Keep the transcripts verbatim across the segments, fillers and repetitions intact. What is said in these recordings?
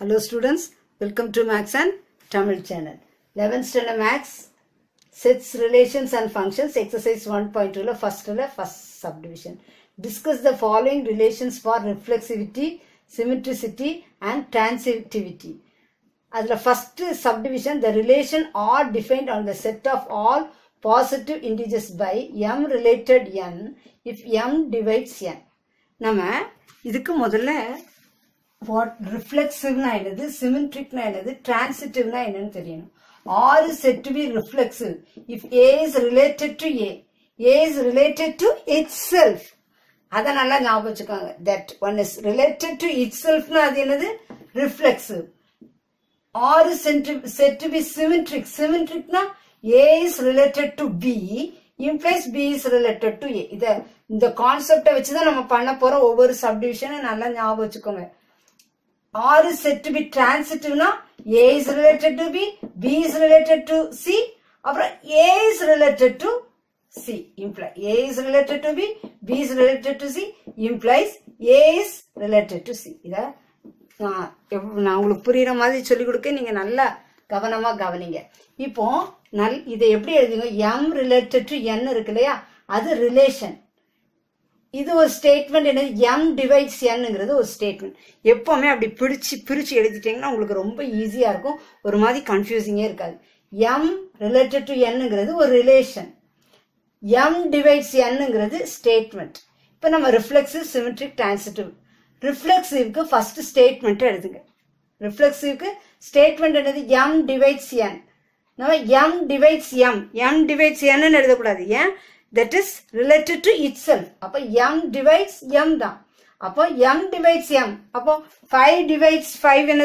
Hello students, welcome to Max and Tamil channel. eleventh standard Max, Sets, Relations and Functions, exercise one point two, first first subdivision. Discuss the following relations for reflexivity, symmetricity and transitivity. As the first subdivision, the relation R defined on the set of all positive integers by M related N if M divides N. Nama, idhukku modala what reflexive na enadhu, symmetric na enadhu, transitive na enadhu theriyanu. R is said to be reflexive if A is related to A. A is related to itself. Adha nalla nyabachukonga. That one is related to itself na adhu enadhu reflexive. R is said to be symmetric. Symmetric na A is related to B, implies B is related to A. This is the concept which we will do over subdivision. R is said to be transitive. A is related to B, B is related to C, A is related to C. Imply A is related to B, B is related to C, implies A is related to C. This is the concept. கவனமா கவனிங்க. இப்போ நல் இதை எப்படி எழுதுங்க? M related to N இருக்குலையா? அது relation. இது ஒரு ஸ்டேட்மென்ட் என்னது? M divides N ங்கிறது ஒரு ஸ்டேட்மென்ட். எப்பவுமே அப்படி பிரிச்சு பிரிச்சு எழுதிட்டீங்கன்னா உங்களுக்கு ரொம்ப ஈஸியா இருக்கும். ஒரு மாதிரி கன்ஃபியூசிங்கே இருக்காது. M related to N ங்கிறது ஒரு relation. M divides N ங்கிறது ஸ்டேட்மென்ட். இப்போ நம்ம reflexive, symmetric, transitive. Reflexiveக்கு first ஸ்டேட்மென்ட் எழுதுங்க. Reflexive statement is M divides N. Now M divides M. M divides N and N. That is related to itself. M divides M. M divides M. five divides five and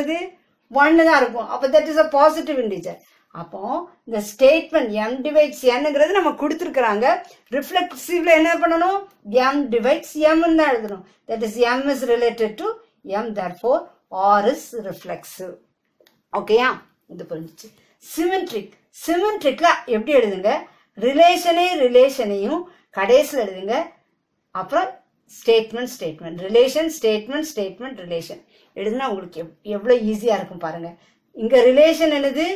one. That is a positive integer. The statement M divides N is given. Reflexive M divides M. That is M is related to M. Therefore R is reflexive. Okay, yeah? Symmetric. Symmetric la eppdi edudunga? Relation ay relation ayum kadaisila edudunga. Apra statement statement. Relation statement statement relation. Edudna ungalku evlo easy ah irukum parunga. Inga relation enadhu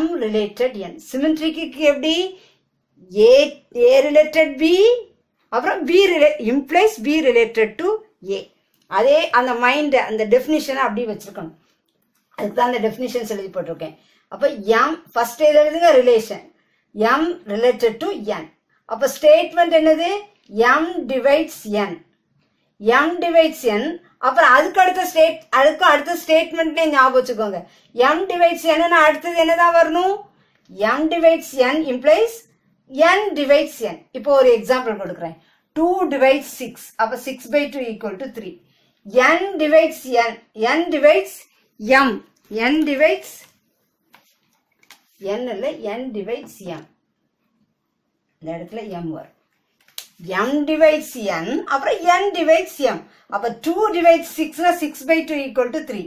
M related N. Symmetric ku eppdi A A related B, apra B implies B related to A. அதே அந்த mind அந்த டெஃபினிஷனை அப்படியே வச்சிருக்கணும். அதுதான் அந்த definitions எழுதி போட்டிருக்கேன். அப்ப M ஃபர்ஸ்ட் எழுதுங்க relation M related to N. அப்ப ஸ்டேட்மென்ட் என்னது? M divides N. M divides N. அப்புறம் அதுக்கு அடுத்த ஸ்டேட் அதுக்கு அடுத்த ஸ்டேட்மென்ட்ல ஞாபகம் வச்சுக்கோங்க. M divides N னா அடுத்து என்னதான் வரணும்? M divides N implies N divides N. இப்போ ஒரு எக்ஸாம்பிள் கொடுக்கிறேன். two divides six. அப்ப six by two equal to three. N divides N. N divides M. N divides N. N divides M. That is M word. M divides N. N divides M. two divides six. six by two equal to three.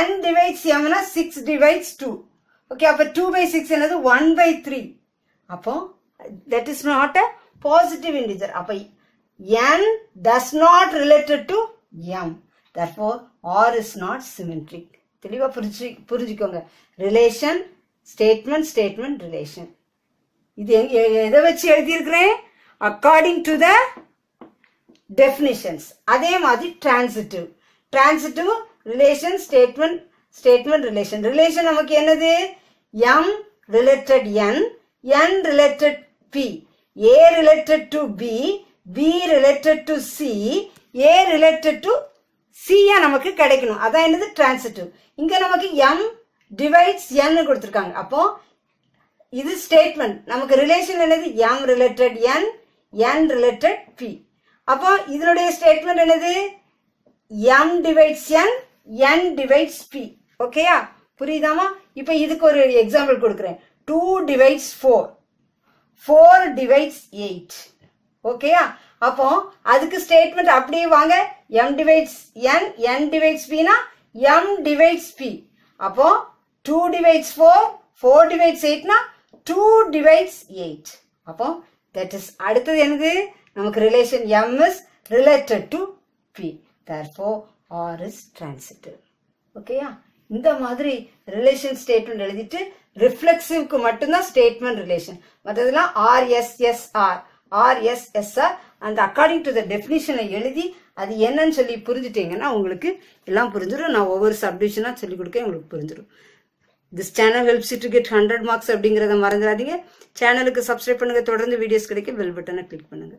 N divides M. six divides two. Okay, two by six is one by three. That is not a positive integer. N does not related to M. Therefore, R is not symmetric. தெளிவா புரிஞ்சுக்கோங்க. Relation, statement, statement, relation. இது எதை வச்சு எழுதியிருக்கிறேன்? According to the definitions. அதே மாதிரி transitive. Transitive, relation, statement, statement, relation. Relation நமக்கு என்னது? M related N, N related P, A related to B, B related to C, A related to C யா நமக்கு கிடைக்கணும். அதான் என்னது? transitive. இங்க நமக்கு M divides N கொடுத்திருக்காங்க. அப்போ இது ஸ்டேட்மெண்ட். நமக்கு ரிலேஷன் என்னது? M related N, N related P. அப்போ இதனுடைய ஸ்டேட்மெண்ட் என்னது? M divides N, N divides P. ஓகேயா? புரியுதாமா? இப்போ இதுக்கு ஒரு எக்ஸாம்பிள் கொடுக்கிறேன். two divides four. four divides eight. ஓகேயா? அப்போ அதுக்கு ஸ்டேட்மெண்ட் அப்படியே வாங்க. M divides N, N divides P னா M divides P. அப்போ two divides four, four divides eight னா two divides eight. அப்போ that is அடுத்தது என்னது? நமக்கு relation M is related to P. Therefore R is transitive. ஓகேயா? இந்த மாதிரி ரிலேஷன் ஸ்டேட்மெண்ட் எழுதிட்டு ரிஃப்ளெக்சிவ்க்கு மட்டும்தான் ஸ்டேட்மெண்ட் ரிலேஷன். மற்றதெல்லாம் ஆர்எஸ்எஸ்ஆர் ஆர்எஸ்எஸ்ஆர் அந்த அக்கார்டிங் டு த டெஃபினிஷனை எழுதி அது என்னன்னு சொல்லி புரிஞ்சுட்டீங்கன்னா உங்களுக்கு எல்லாம் புரிஞ்சிடும். நான் ஒவ்வொரு சப்டிவிஷனாக சொல்லிக் கொடுக்க உங்களுக்கு புரிஞ்சிடும். This channel helps you to get hundred marks அப்படிங்கிறத மறந்துடாதீங்க. சேனலுக்கு சப்ஸ்கிரைப் பண்ணுங்க. தொடர்ந்து வீடியோஸ் கிடைக்க பெல் பட்டனை கிளிக் பண்ணுங்க.